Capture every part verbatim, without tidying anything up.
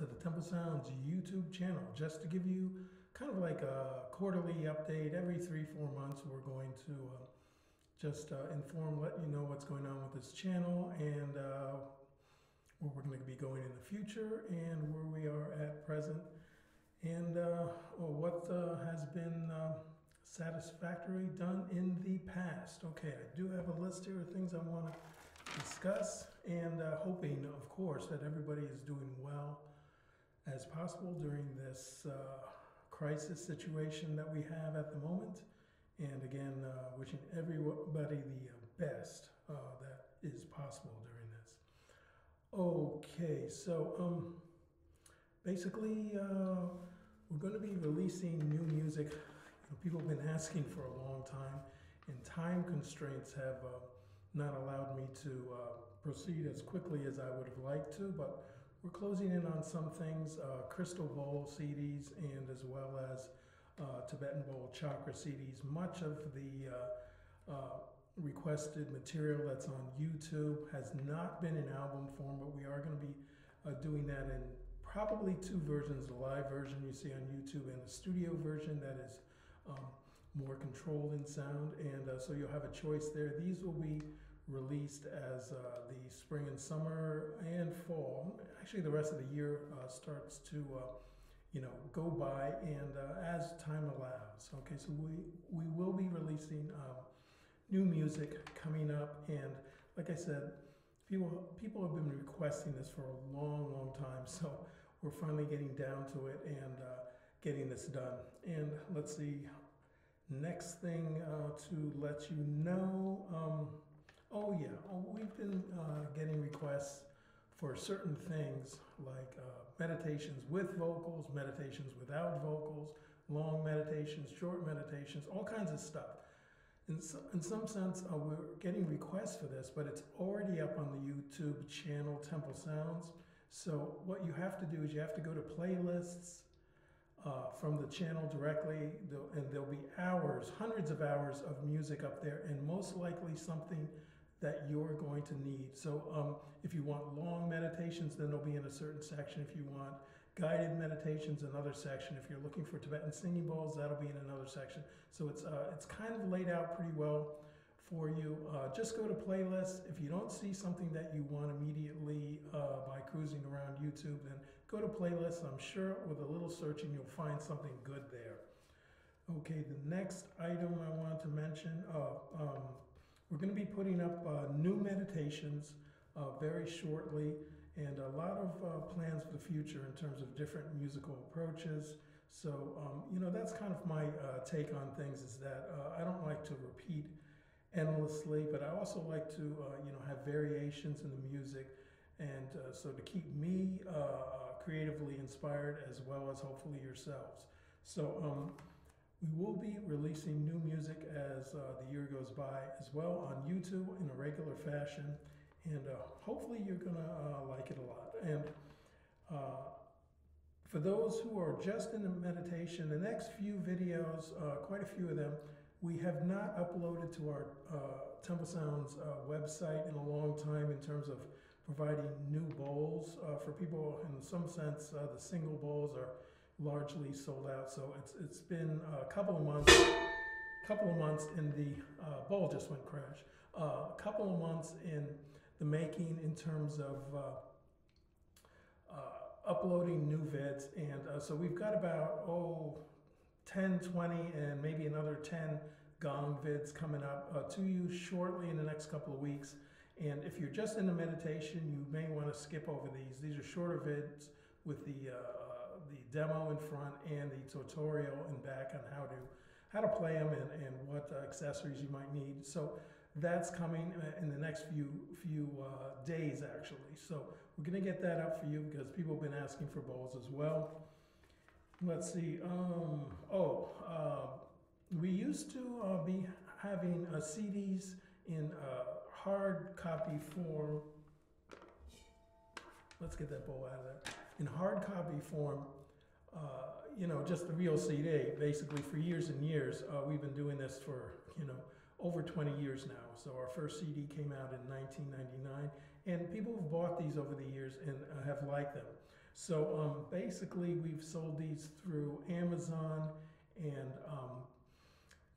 to the Temple Sounds YouTube channel just to give you kind of like a quarterly update. Every three, four months we're going to uh, just uh, inform, let you know what's going on with this channel and uh, where we're going to be going in the future and where we are at present, and uh, well, what uh, has been uh, satisfactory done in the past. Okay, I do have a list here of things I want to discuss, and uh, hoping, of course, that everybody is doing well as possible during this uh, crisis situation that we have at the moment. And again, uh, wishing everybody the best uh, that is possible during this. Okay, so um, basically uh, we're going to be releasing new music. People have been asking for a long time, and time constraints have uh, not allowed me to uh, proceed as quickly as I would have liked to, but we're closing in on some things, uh, Crystal Bowl C Ds, and as well as uh, Tibetan Bowl Chakra C Ds. Much of the uh, uh, requested material that's on YouTube has not been in album form, but we are going to be uh, doing that in probably two versions, the live version you see on YouTube and the studio version that is um, more controlled in sound, and uh, so you'll have a choice there. These will be released as uh, the spring and summer and fall. Actually, the rest of the year uh, starts to, uh, you know, go by, and uh, as time allows. Okay, so we we will be releasing uh, new music coming up, and like I said, people people have been requesting this for a long, long time. So we're finally getting down to it and uh, getting this done. And let's see. Next thing uh, to let you know, um, oh yeah, we've been uh, getting requests for certain things like uh, meditations with vocals, meditations without vocals, long meditations, short meditations, all kinds of stuff. In, so, in some sense, uh, we're getting requests for this, but it's already up on the YouTube channel, Temple Sounds. So what you have to do is you have to go to playlists, Uh, from the channel directly, and there'll be hours, hundreds of hours of music up there, and most likely something that you're going to need. So um, if you want long meditations, then they'll be in a certain section. If you want guided meditations, another section. If you're looking for Tibetan singing bowls, that'll be in another section. So it's, uh, it's kind of laid out pretty well for you. Uh, just go to playlists. If you don't see something that you want immediately uh, by cruising around YouTube, then go to playlists. I'm sure with a little searching, you'll find something good there. Okay, the next item I wanted to mention, uh, um, we're going to be putting up uh, new meditations uh, very shortly, and a lot of uh, plans for the future in terms of different musical approaches. So, um, you know, that's kind of my uh, take on things, is that uh, I don't like to repeat endlessly, but I also like to, uh, you know, have variations in the music, and uh, so to keep me uh, creatively inspired, as well as hopefully yourselves. So um, we will be releasing new music as uh, the year goes by, as well on YouTube in a regular fashion, and uh, hopefully you're gonna uh, like it a lot. And uh, for those who are just in the meditation, the next few videos, uh, quite a few of them, we have not uploaded to our uh, Temple Sounds uh, website in a long time, in terms of providing new bowls uh, for people. In some sense, uh, the single bowls are largely sold out, so it's it's been a couple of months. Couple of months in the uh, bowl just went crash. A uh, couple of months in the making in terms of uh, uh, uploading new vids, and uh, so we've got about oh. ten, twenty, and maybe another ten gong vids coming up uh, to you shortly in the next couple of weeks. And if you're just into meditation, you may want to skip over these. These are shorter vids with the uh, the demo in front and the tutorial in back on how to how to play them, and, and what uh, accessories you might need. So that's coming in the next few few uh, days, actually. So we're gonna get that up for you, because people have been asking for bowls as well. Let's see, um, oh, uh, we used to uh, be having uh, C Ds in uh, hard copy form. Let's get that bowl out of there. In hard copy form, uh, you know, just the real C D, basically, for years and years. Uh, we've been doing this for, you know, over twenty years now. So our first C D came out in nineteen ninety-nine, and people have bought these over the years and uh, have liked them. So um, basically, we've sold these through Amazon and um,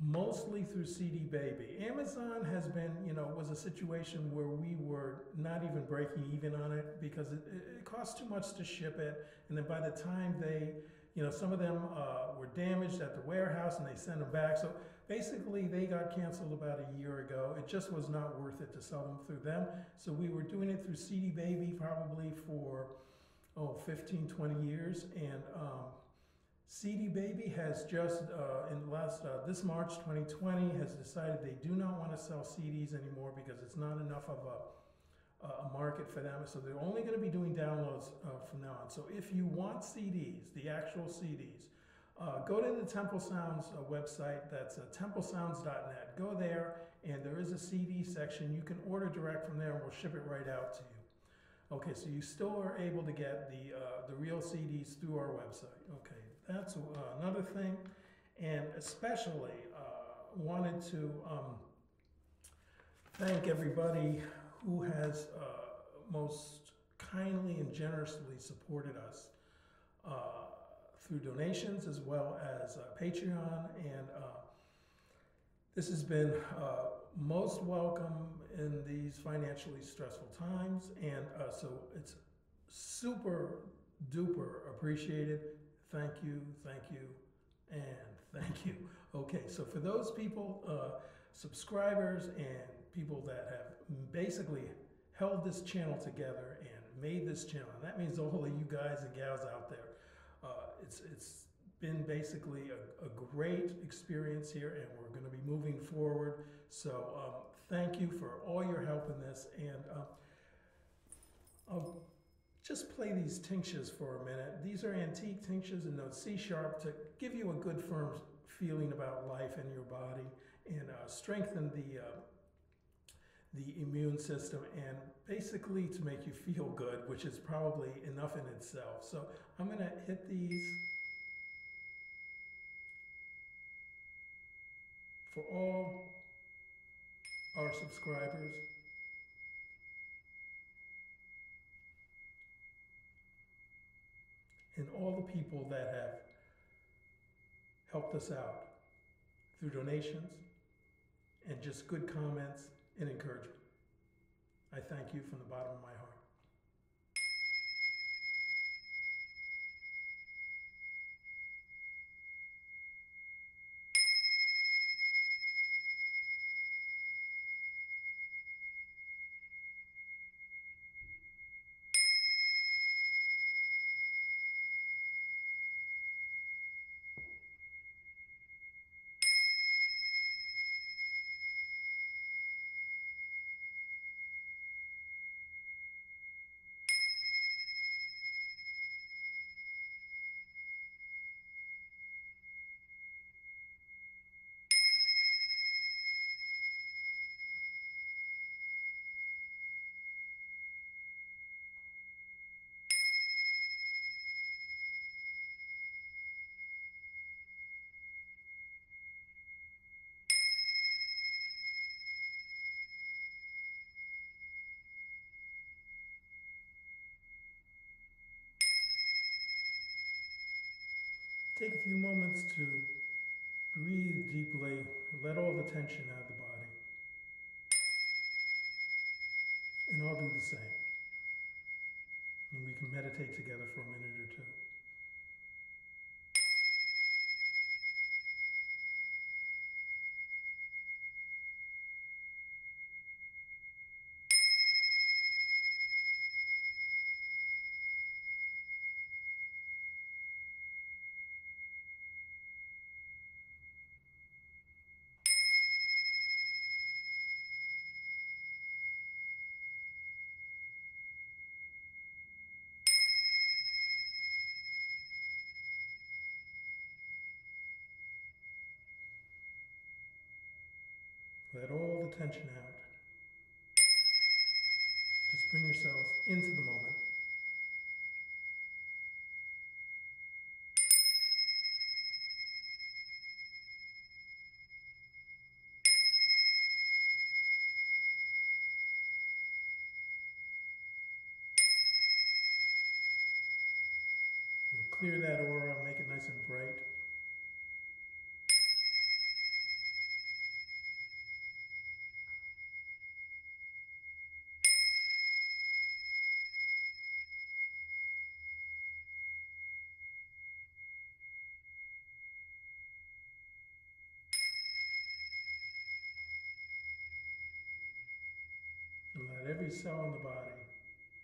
mostly through C D Baby. Amazon has been, you know, was a situation where we were not even breaking even on it because it, it cost too much to ship it. And then by the time they, you know, some of them uh, were damaged at the warehouse and they sent them back. So basically they got canceled about a year ago. It just was not worth it to sell them through them. So we were doing it through C D Baby probably for, oh, fifteen, twenty years. And um, C D Baby has just, uh, in the last, uh, this March twenty twenty, has decided they do not want to sell C Ds anymore because it's not enough of a, a market for them. So they're only going to be doing downloads uh, from now on. So if you want C Ds, the actual C Ds, uh, go to the Temple Sounds uh, website. That's uh, temple sounds dot net. Go there, and there is a C D section. You can order direct from there, and we'll ship it right out to you. Okay, so you still are able to get the, uh, the real C Ds through our website. Okay, that's uh, another thing. And especially uh, wanted to um, thank everybody who has uh, most kindly and generously supported us uh, through donations as well as uh, Patreon. And uh, this has been uh, most welcome in these financially stressful times, and uh, so it's super duper appreciated. Thank you, thank you, and thank you. Okay, so for those people, uh, subscribers and people that have basically held this channel together and made this channel, and that means all of you guys and gals out there, uh, it's it's. been basically a, a great experience here, and we're going to be moving forward. So um, thank you for all your help in this, and uh, I'll just play these tinctures for a minute. These are antique tinctures in note C sharp to give you a good firm feeling about life and your body, and uh, strengthen the uh, the immune system, and basically to make you feel good, which is probably enough in itself. So I'm going to hit these for all our subscribers. And all the people that have helped us out through donations and just good comments and encouragement. I thank you from the bottom of my heart. Take a few moments to breathe deeply, let all the tension out of the body, and I'll do the same. And we can meditate together for a minute or two. Let all the tension out. Just bring yourselves into the moment. clear that aura, make it nice and bright. And let every cell in the body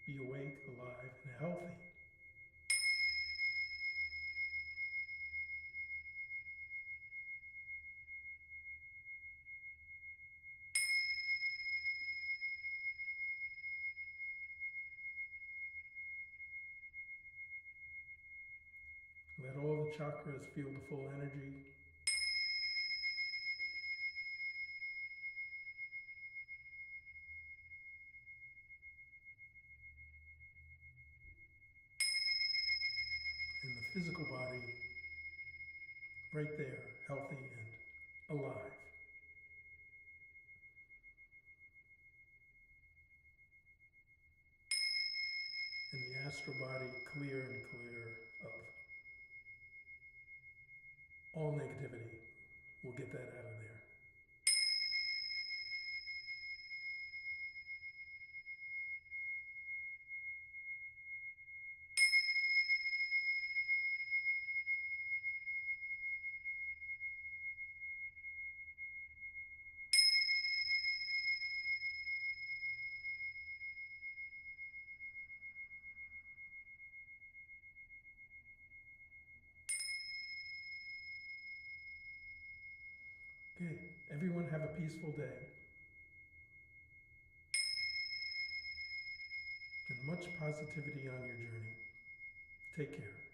be awake, alive, and healthy. Let all the chakras feel the full energy. And the physical body, right there, healthy and alive. And the astral body, clear and clear of all negativity. We'll get that out of there. Okay, everyone have a peaceful day and much positivity on your journey. Take care.